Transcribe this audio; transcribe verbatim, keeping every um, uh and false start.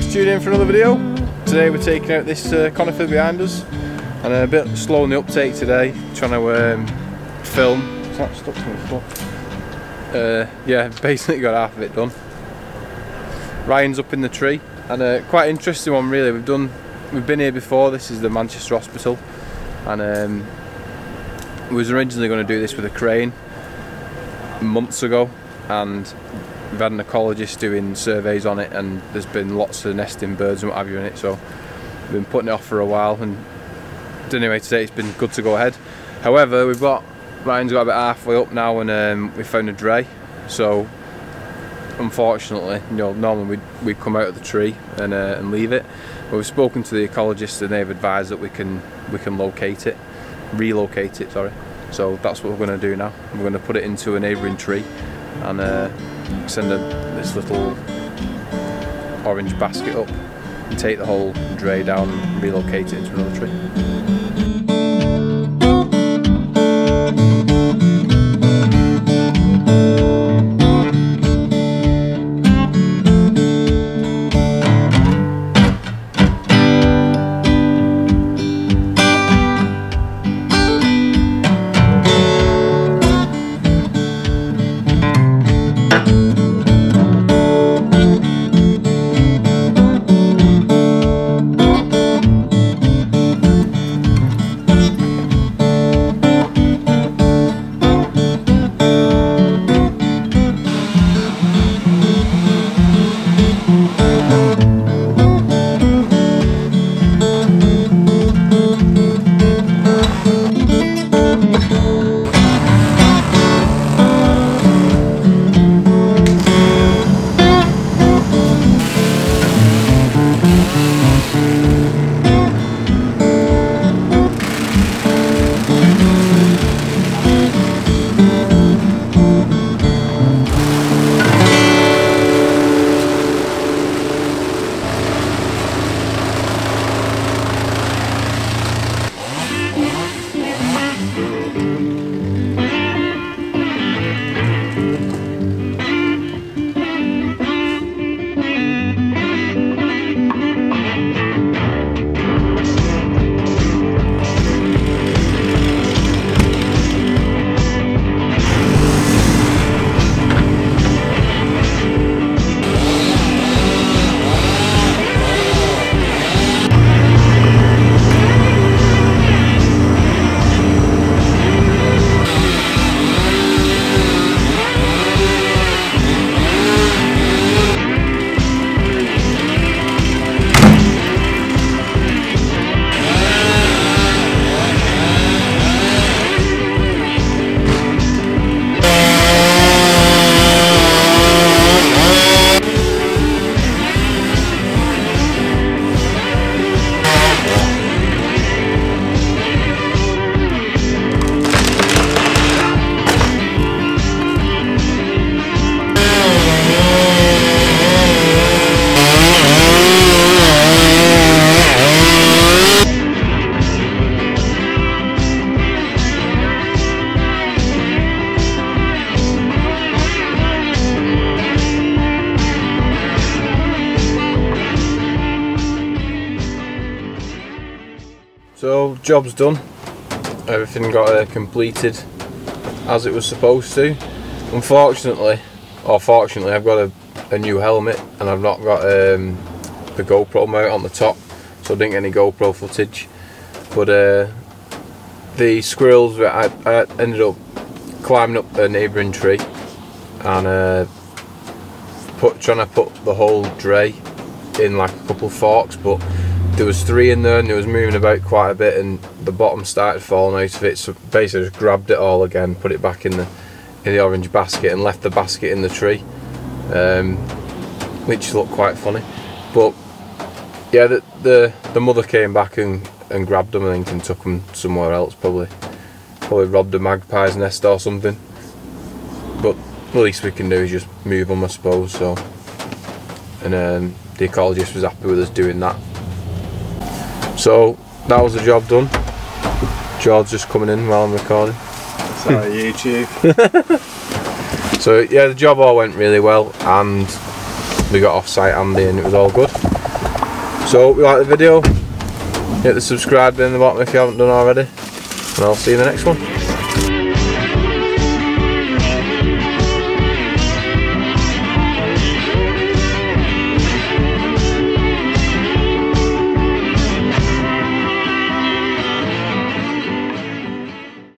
Thanks for tuning in for another video. Today we're taking out this uh, conifer behind us, and a bit slow on the uptake today, trying to um, film. It's not stuck to my foot. Uh, yeah, basically got half of it done. Ryan's up in the tree, and uh, quite an interesting one really. We've done, we've been here before. This is the Manchester Hospital, and um, we was originally going to do this with a crane months ago, and we've had an ecologist doing surveys on it, and there's been lots of nesting birds and what have you in it, so we've been putting it off for a while, and anyway today it's been good to go ahead. However, we've got, Ryan's got about halfway up now, and um, we found a dray, so unfortunately, you know, normally we'd, we'd come out of the tree and, uh, and leave it, but we've spoken to the ecologist and they've advised that we can we can locate it, relocate it, sorry. So that's what we're going to do now. We're going to put it into a neighbouring tree and uh, send a, this little orange basket up and take the whole dray down and relocate it into another tree. So, job's done, everything got uh, completed as it was supposed to. Unfortunately, or fortunately, I've got a, a new helmet, and I've not got um, the GoPro mount on the top, so I didn't get any GoPro footage. But uh, the squirrels, were, I, I ended up climbing up a neighbouring tree and uh, put, trying to put the whole dray in like a couple of forks, but there was three in there and it was moving about quite a bit, and the bottom started falling out of it, so basically I just grabbed it all again, put it back in the in the orange basket, and left the basket in the tree, um, which looked quite funny. But yeah, the, the the mother came back and and grabbed them, I think, and took them somewhere else, probably probably robbed a magpie's nest or something. But the least we can do is just move them, I suppose. So, and um, the ecologist was happy with us doing that. So that was the job done. George just coming in while I'm recording. Sorry, YouTube. So yeah, the job all went really well, and we got off-site Andy, and it was all good. So hope you like the video, hit the subscribe button in the bottom if you haven't done already, and I'll see you in the next one.